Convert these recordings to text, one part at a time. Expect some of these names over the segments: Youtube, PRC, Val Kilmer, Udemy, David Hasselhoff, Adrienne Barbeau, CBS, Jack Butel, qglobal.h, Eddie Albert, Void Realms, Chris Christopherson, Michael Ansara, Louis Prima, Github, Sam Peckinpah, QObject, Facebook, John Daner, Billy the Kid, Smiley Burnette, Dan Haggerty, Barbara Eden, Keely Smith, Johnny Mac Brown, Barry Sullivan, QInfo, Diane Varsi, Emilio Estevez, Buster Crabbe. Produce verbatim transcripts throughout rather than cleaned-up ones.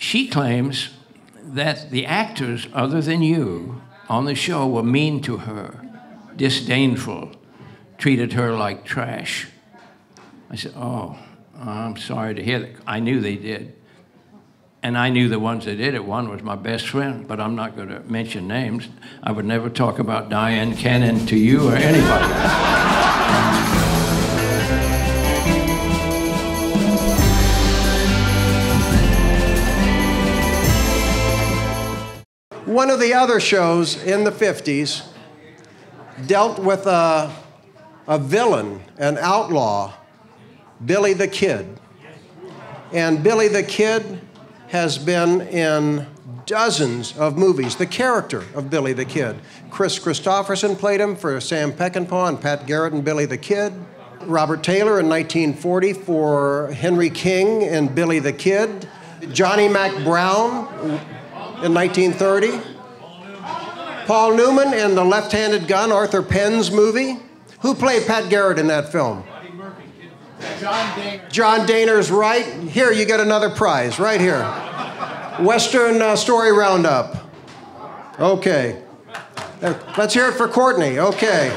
she claims that the actors other than you on the show were mean to her, disdainful, treated her like trash. I said, oh, I'm sorry to hear that. I knew they did. And I knew the ones that did it. One was my best friend, but I'm not going to mention names. I would never talk about Diane Cannon to you or anybody. One of the other shows in the fifties dealt with a, a villain, an outlaw, Billy the Kid. And Billy the Kid has been in dozens of movies. The character of Billy the Kid. Chris Christopherson played him for Sam Peckinpah and Pat Garrett and Billy the Kid. Robert Taylor in nineteen forty for Henry King and Billy the Kid. Johnny Mac Brown in nineteen thirty. Paul Newman in The Left-Handed Gun, Arthur Penn's movie. Who played Pat Garrett in that film? John Daner. John Daner's right. Here, you get another prize, right here. Western uh, Story Roundup. Okay. Let's hear it for Courtney, okay.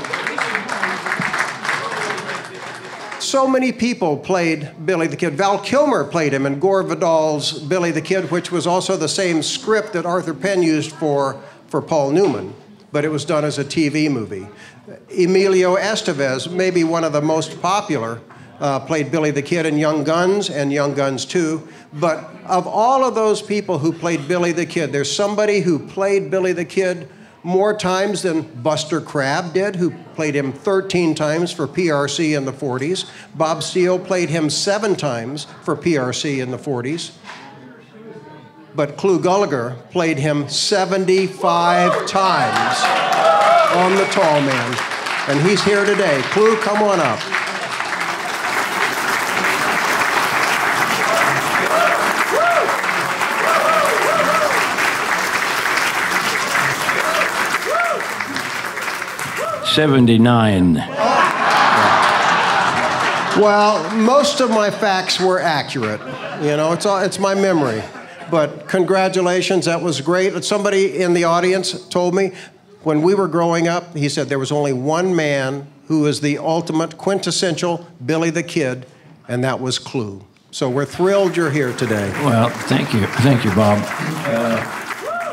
So many people played Billy the Kid. Val Kilmer played him in Gore Vidal's Billy the Kid, which was also the same script that Arthur Penn used for, for Paul Newman, but it was done as a T V movie. Emilio Estevez, maybe one of the most popular, uh, played Billy the Kid in Young Guns and Young Guns two. But of all of those people who played Billy the Kid, there's somebody who played Billy the Kid more times than Buster Crabbe did, who played him thirteen times for P R C in the forties. Bob Steele played him seven times for P R C in the forties. But Clu Gulager played him seventy-five times on The Tall Man. And he's here today. Clu, come on up. seventy-nine. Well, most of my facts were accurate. You know, it's, all, it's my memory. But congratulations, that was great. Somebody in the audience told me, when we were growing up, he said there was only one man who was the ultimate quintessential Billy the Kid, and that was Clu. So we're thrilled you're here today. Well, thank you. Thank you, Bob. Uh,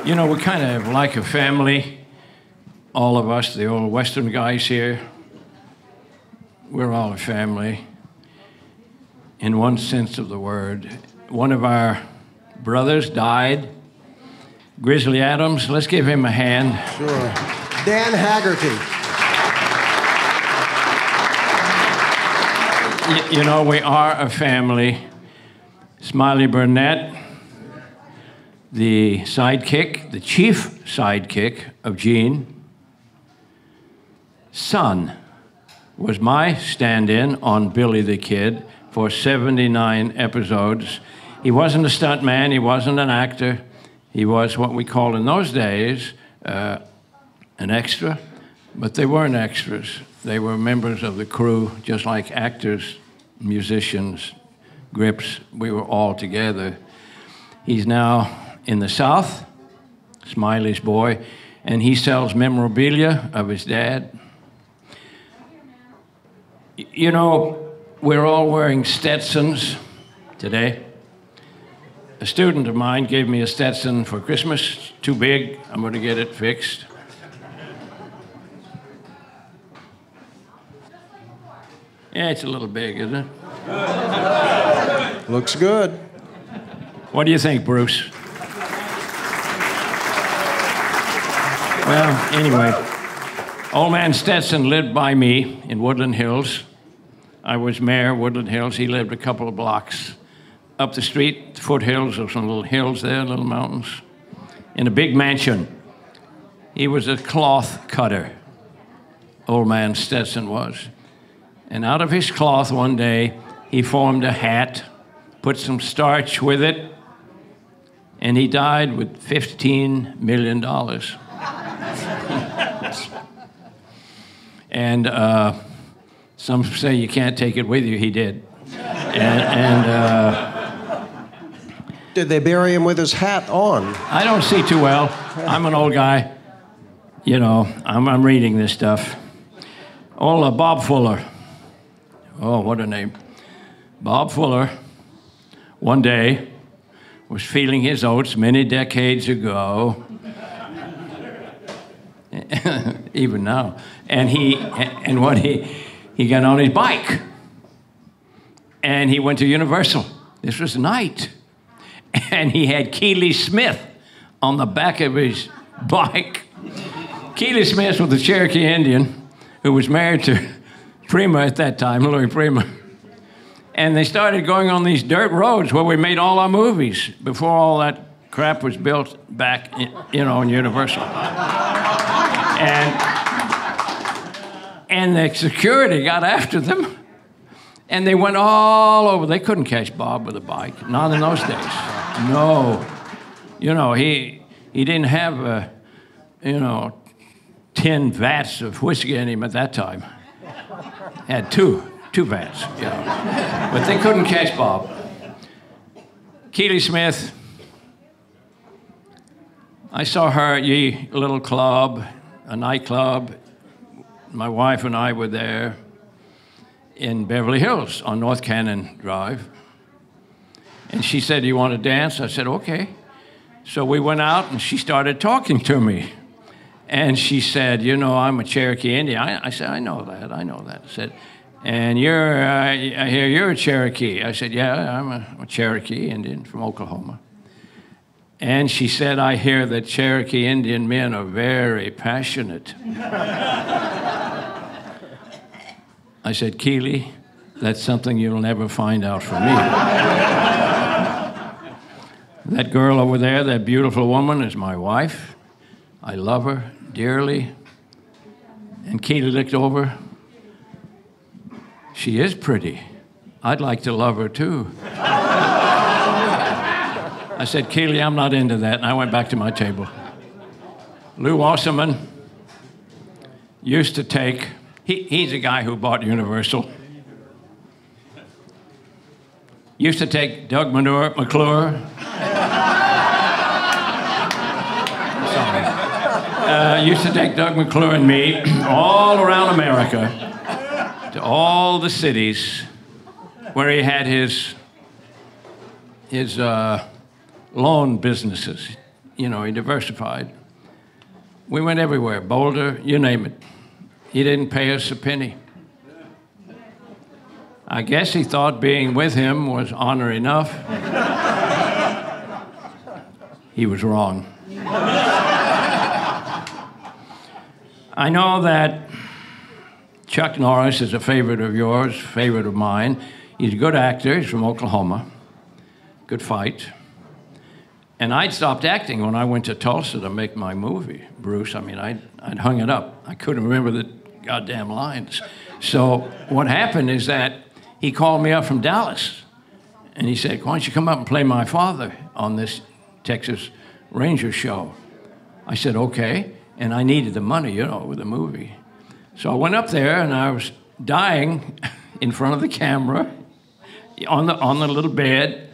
you know, we're kind of like a family. All of us, the old Western guys here, we're all a family in one sense of the word. One of our brothers died, Grizzly Adams. Let's give him a hand. Sure. Dan Haggerty. You, you know, we are a family. Smiley Burnette, the sidekick, the chief sidekick of Jean. Son was my stand-in on Billy the Kid for seventy-nine episodes. He wasn't a stuntman, he wasn't an actor. He was what we called in those days uh, an extra, but they weren't extras. They were members of the crew, just like actors, musicians, grips. We were all together. He's now in the South, Smiley's boy, and he sells memorabilia of his dad. You know, we're all wearing Stetsons today. A student of mine gave me a Stetson for Christmas. Too big, I'm going to get it fixed. Yeah, it's a little big, isn't it? Looks good. What do you think, Bruce? Well, anyway. Old man Stetson lived by me in Woodland Hills. I was mayor of Woodland Hills. He lived a couple of blocks up the street, foothills of some little hills there, little mountains, in a big mansion. He was a cloth cutter, old man Stetson was. And out of his cloth one day, he formed a hat, put some starch with it, and he died with fifteen million dollars. And uh, some say you can't take it with you. He did. And, and uh, Did they bury him with his hat on? I don't see too well. I'm an old guy. You know, I'm, I'm reading this stuff. Oh, uh, Bob Fuller. Oh, what a name. Bob Fuller, one day, was feeling his oats many decades ago. Even now. And he, and what he, he got on his bike. And he went to Universal. This was night. And he had Keely Smith on the back of his bike. Keely Smith was a Cherokee Indian who was married to Prima at that time, Louis Prima. And they started going on these dirt roads where we made all our movies before all that crap was built back, in, you know, in Universal. And, and the security got after them. And they went all over. They couldn't catch Bob with a bike. Not in those days. No. You know, he, he didn't have, a, you know, ten vats of whiskey in him at that time. Had two, two vats, you know. But they couldn't catch Bob. Keely Smith, I saw her at ye little club, a nightclub. My wife and I were there. In Beverly Hills on North Cannon Drive. And she said, do you want to dance? I said, okay. So we went out and she started talking to me. And she said, you know, I'm a Cherokee Indian. I, I said, I know that, I know that. I said, and you're, uh, I hear you're a Cherokee. I said, yeah, I'm a, I'm a Cherokee Indian from Oklahoma. And she said, I hear that Cherokee Indian men are very passionate. I said, Keely, that's something you'll never find out from me. That girl over there, that beautiful woman, is my wife. I love her dearly. And Keely looked over. She is pretty. I'd like to love her too. I said, Keely, I'm not into that. And I went back to my table. Lou Wasserman used to take He, he's a guy who bought Universal. Used to take Doug McClure. Sorry. Uh, used to take Doug McClure and me all around America to all the cities where he had his, his uh, lawn businesses. You know, he diversified. We went everywhere, Boulder, you name it. He didn't pay us a penny. I guess he thought being with him was honor enough. He was wrong. I know that Chuck Norris is a favorite of yours, favorite of mine. He's a good actor, he's from Oklahoma. Good fight. And I'd stopped acting when I went to Tulsa to make my movie, Bruce. I mean, I'd, I'd hung it up. I couldn't remember the goddamn lines. So what happened is that he called me up from Dallas. And he said, why don't you come up and play my father on this Texas Ranger show? I said, okay. And I needed the money, you know, with the movie. So I went up there, and I was dying in front of the camera on the, on the little bed.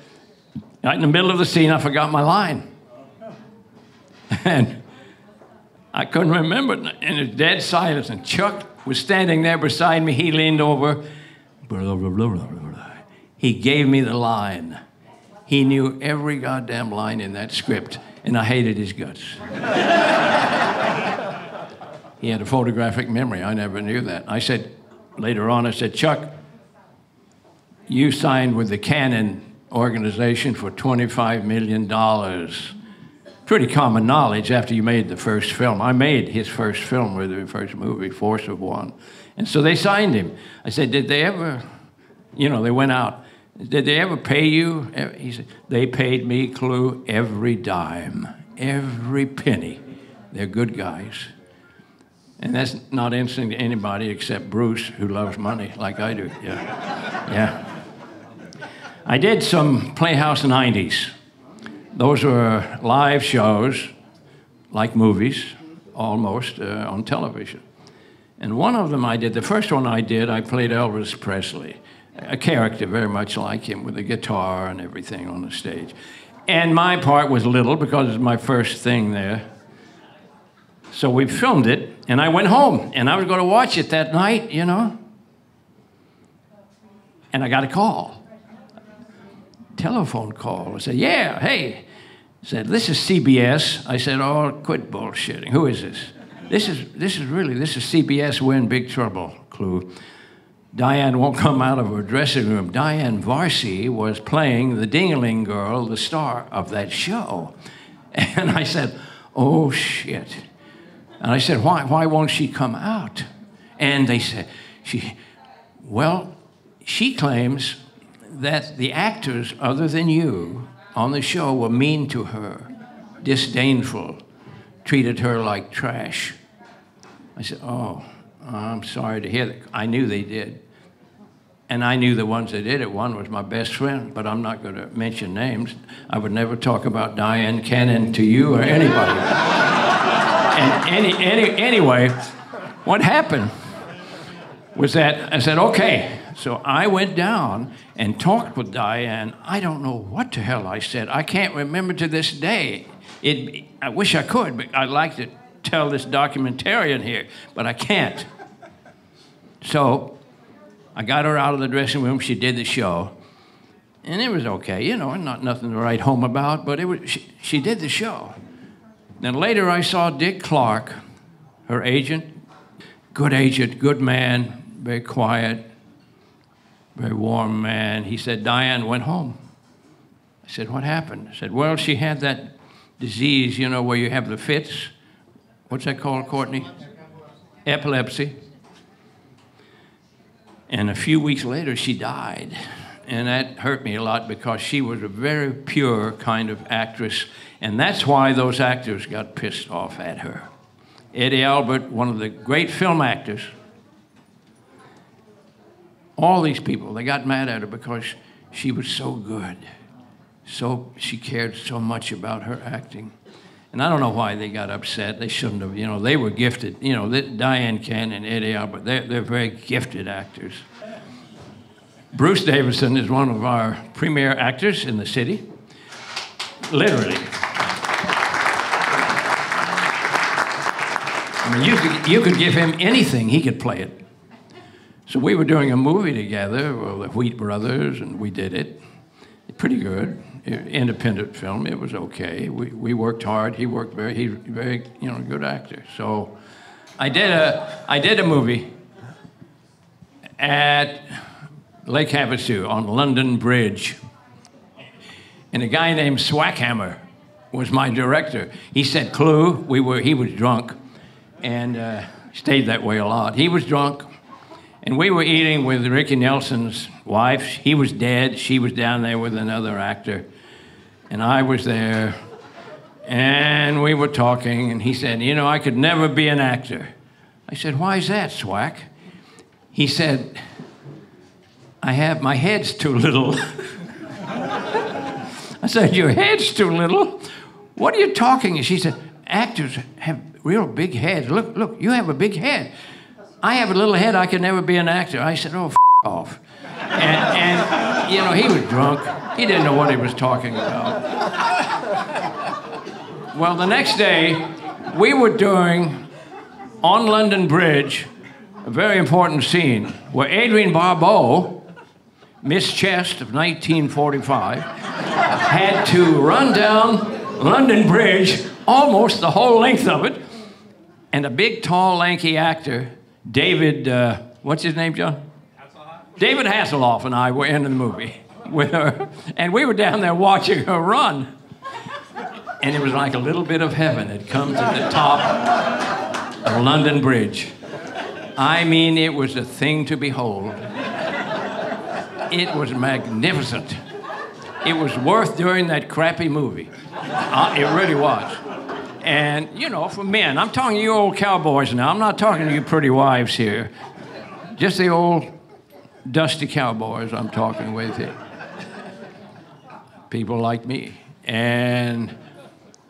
Right in the middle of the scene, I forgot my line. And I couldn't remember it. And it's dead silence. And Chuck was standing there beside me. He leaned over. Blah, blah, blah, blah, blah. He gave me the line. He knew every goddamn line in that script. And I hated his guts. He had a photographic memory. I never knew that. I said, later on, I said, Chuck, you signed with the Cannon organization for twenty-five million dollars. Pretty common knowledge after you made the first film. I made his first film with the first movie, Force of One. And so they signed him. I said, did they ever, you know, they went out. Did they ever pay you? He said, they paid me, Clu, every dime, every penny. They're good guys. And that's not interesting to anybody except Bruce, who loves money like I do. Yeah. Yeah. I did some Playhouse nineties. Those were live shows, like movies, almost, uh, on television. And one of them I did, the first one I did, I played Elvis Presley, a character very much like him with a guitar and everything on the stage. And my part was little because it was my first thing there. So we filmed it, and I went home, and I was going to watch it that night, you know. And I got a call, a telephone call. I said, yeah, hey. I said, this is C B S. I said, oh, quit bullshitting. Who is this? This is, this is really, this is C B S. We're in big trouble, Clu. Diane won't come out of her dressing room. Diane Varsi was playing the Ding-a-Ling girl, the star of that show. And I said, oh, shit. And I said, why, why won't she come out? And they said, she, well, she claims that the actors other than you on the show were mean to her, disdainful, treated her like trash. I said, oh, I'm sorry to hear that. I knew they did. And I knew the ones that did it. One was my best friend, but I'm not going to mention names. I would never talk about Diane Cannon to you or anybody. And any, any, anyway, what happened was that I said, okay. So I went down and talked with Diane. I don't know what the hell I said. I can't remember to this day. It, I wish I could, but I'd like to tell this documentarian here, but I can't. So I got her out of the dressing room. She did the show. And it was okay, you know, not nothing to write home about, but it was, she, she did the show. Then later I saw Dick Clark, her agent, good agent, good man, very quiet, very warm man. He said, Diane went home. I said, what happened? I said, well, she had that disease, you know, where you have the fits. What's that called, Courtney? Epilepsy. And a few weeks later, she died. And that hurt me a lot because she was a very pure kind of actress. And that's why those actors got pissed off at her. Eddie Albert, one of the great film actors, all these people, they got mad at her because she was so good. So she cared so much about her acting. And I don't know why they got upset. They shouldn't have, you know, they were gifted. You know, Diane Cannon and Eddie Albert, they're, they're very gifted actors. Bruce Davison is one of our premier actors in the city. Literally. I mean, you could, you could give him anything, he could play it. So we were doing a movie together, well, the Wheat Brothers, and we did it. Pretty good, independent film, it was okay. We, we worked hard, he worked very, he's a very, you know, good actor. So I did a, I did a movie at Lake Havasu on London Bridge. And a guy named Swackhammer was my director. He said, Clu, we were, he was drunk, and uh, stayed that way a lot. He was drunk, and we were eating with Ricky Nelson's wife. He was dead. She was down there with another actor, and I was there, and we were talking, and he said, you know, I could never be an actor. I said, why is that, Swack? He said, I have, my head's too little. I said, your head's too little? What are you talking? And she said, actors have real big heads. Look, look, you have a big head. I have a little head. I can never be an actor. I said, oh, f off. And, and, you know, he was drunk. He didn't know what he was talking about. Well, the next day, we were doing, on London Bridge, a very important scene where Adrienne Barbeau, Miss Chest of nineteen forty-five, had to run down London Bridge, almost the whole length of it, and a big, tall, lanky actor, David, uh, what's his name, John? Hasselhoff. David Hasselhoff and I were in the movie with her, and we were down there watching her run, and it was like a little bit of heaven had come to the top of London Bridge. I mean, it was a thing to behold. It was magnificent. It was worth doing that crappy movie. Uh, it really was. And, you know, for men, I'm talking to you old cowboys now. I'm not talking to you pretty wives here. Just the old dusty cowboys I'm talking with here. People like me. And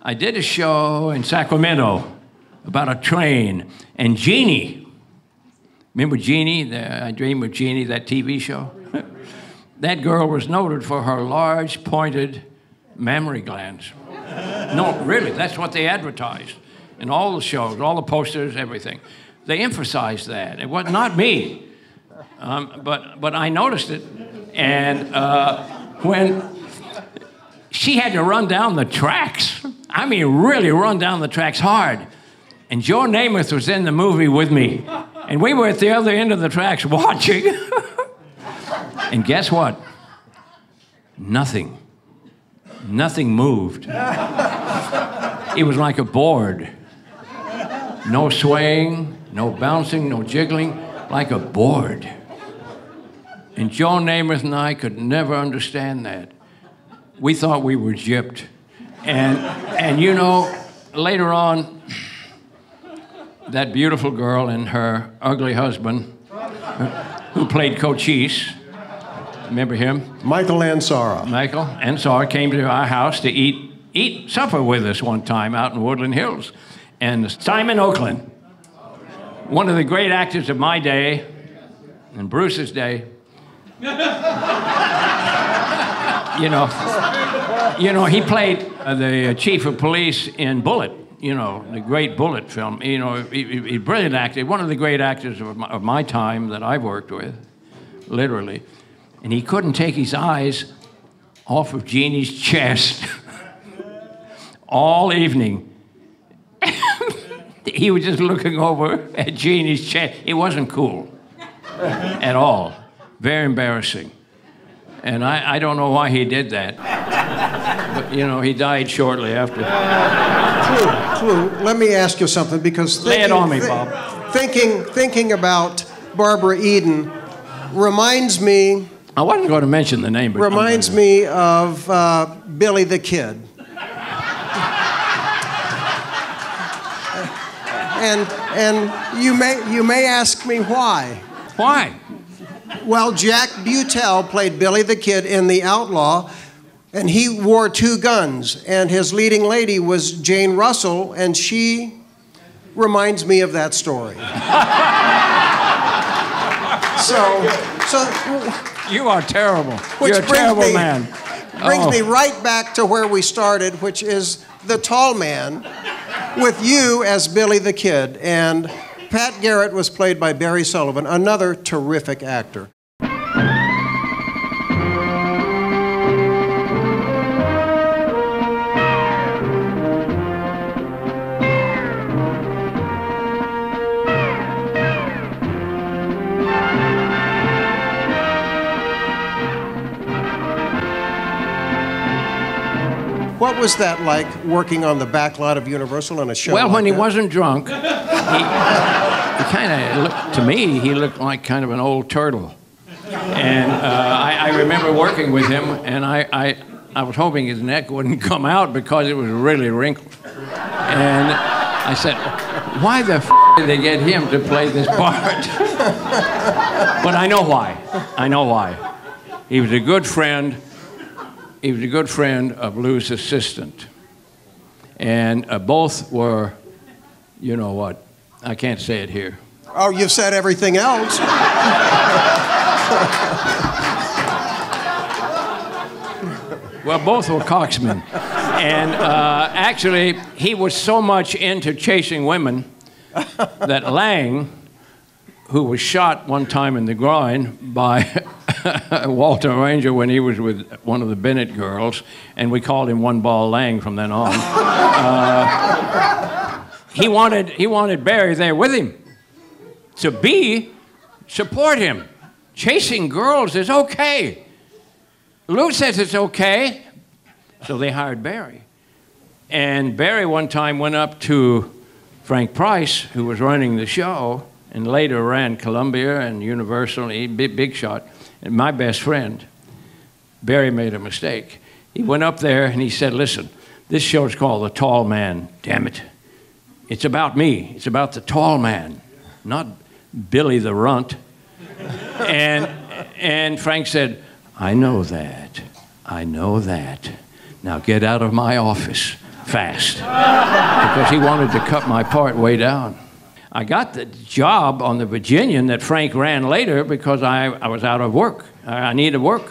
I did a show in Sacramento about a train. And Jeannie, remember Jeannie, the I Dream of Jeannie, that T V show? That girl was noted for her large, pointed mammary glands. No, really, that's what they advertised in all the shows, all the posters, everything. They emphasized that. It was not me, um, but, but I noticed it. And uh, when she had to run down the tracks, I mean really run down the tracks hard. And Joe Namath was in the movie with me. And we were at the other end of the tracks watching. And guess what? Nothing. Nothing moved. It was like a board. No swaying, no bouncing, no jiggling, like a board. And Joe Namath and I could never understand that. We thought we were gypped. And, and you know, later on, that beautiful girl and her ugly husband, who played Cochise, remember him? Michael Ansara. Michael Ansara came to our house to eat, eat supper with us one time out in Woodland Hills. And Simon Oakland, one of the great actors of my day and Bruce's day, you know, you know, he played uh, the uh, chief of police in Bullet, you know, the great Bullet film. You know, he, he, he brilliant actor, one of the great actors of my, of my time that I've worked with, literally. And he couldn't take his eyes off of Jeannie's chest all evening. He was just looking over at Jeannie's chest. It wasn't cool at all. Very embarrassing. And I, I don't know why he did that. But, you know, he died shortly after. Uh, Clu, Clu, let me ask you something, because... Thinking, Lay it on me, th Bob. Thinking, thinking about Barbara Eden reminds me... I wasn't going to mention the name, but... Reminds me of uh, Billy the Kid. And, and you may, you may ask me why. Why? Well, Jack Butel played Billy the Kid in The Outlaw, and he wore two guns, and his leading lady was Jane Russell, and she reminds me of that story. so, so... You are terrible. You're a terrible me, man. Brings oh. me right back to where we started, which is The Tall Man, with you as Billy the Kid, and Pat Garrett was played by Barry Sullivan, another terrific actor. What was that like, working on the back lot of Universal on a show? Well, like when he that? wasn't drunk, he, he kind of looked, to me, he looked like kind of an old turtle. And uh, I, I remember working with him, and I, I, I was hoping his neck wouldn't come out because it was really wrinkled. And I said, why the f did they get him to play this part? But I know why. I know why. He was a good friend. He was a good friend of Lou's assistant. And uh, both were, you know what, I can't say it here. Oh, you've said everything else. Well, both were cocksmen. And uh, actually, he was so much into chasing women that Lang, who was shot one time in the groin by Walter Ranger when he was with one of the Bennett girls, and we called him One Ball Lang from then on. uh, he wanted he wanted Barry there with him to be support him. Chasing girls is okay. Lou says it's okay, so they hired Barry. And Barry one time went up to Frank Price, who was running the show, and later ran Columbia and Universal, big, big shot. And my best friend, Barry, made a mistake. He went up there and he said, listen, this show's called The Tall Man, damn it. It's about me. It's about the tall man, not Billy the runt. and, and Frank said, I know that. I know that. Now get out of my office fast. Because he wanted to cut my part way down. I got the job on The Virginian that Frank ran later because I, I was out of work. I, I needed work.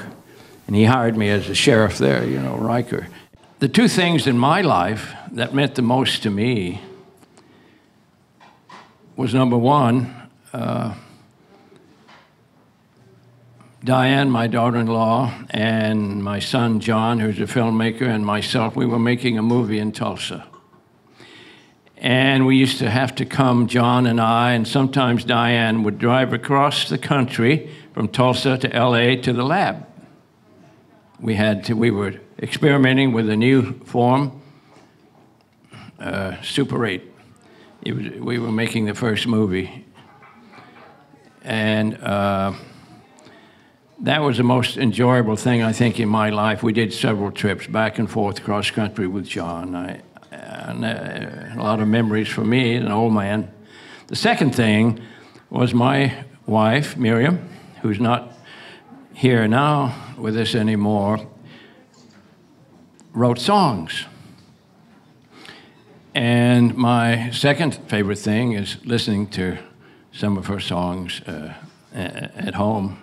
And he hired me as the sheriff there, you know, Riker. the two things in my life that meant the most to me was, number one, uh, Diane, my daughter-in-law, and my son, John, who's a filmmaker, and myself, we were making a movie in Tulsa. And we used to have to come, John and I, and sometimes Diane would drive across the country from Tulsa to L A to the lab. We had to, we were experimenting with a new form, uh, Super eight. It was, we were making the first movie. And uh, that was the most enjoyable thing, I think, in my life. We did several trips back and forth, cross-country with John. I, and a lot of memories for me, an old man. The second thing was my wife, Miriam, who's not here now with us anymore, wrote songs. And my second favorite thing is listening to some of her songs uh, at home.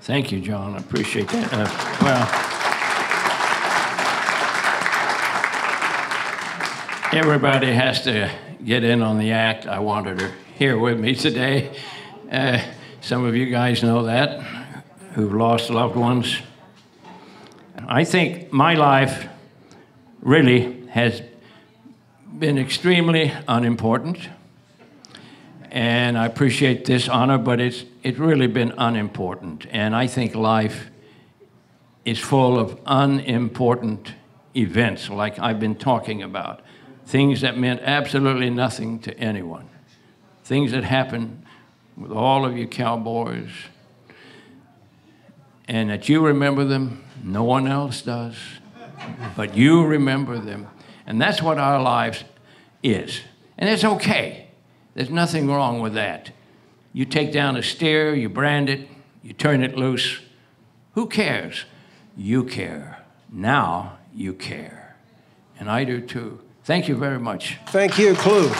Thank you, John. I appreciate that. Uh, well, everybody has to get in on the act. I wanted her here with me today. Uh, some of you guys know that, who've lost loved ones. I think my life really has been extremely unimportant. And I appreciate this honor, but it's it's really been unimportant. And I think life is full of unimportant events, like I've been talking about. Things that meant absolutely nothing to anyone. Things that happened with all of you cowboys. And that you remember them, no one else does. But you remember them. And that's what our lives is. And it's okay. There's nothing wrong with that. You take down a steer, you brand it, you turn it loose. Who cares? You care. Now you care. And I do too. Thank you very much. Thank you, Clu.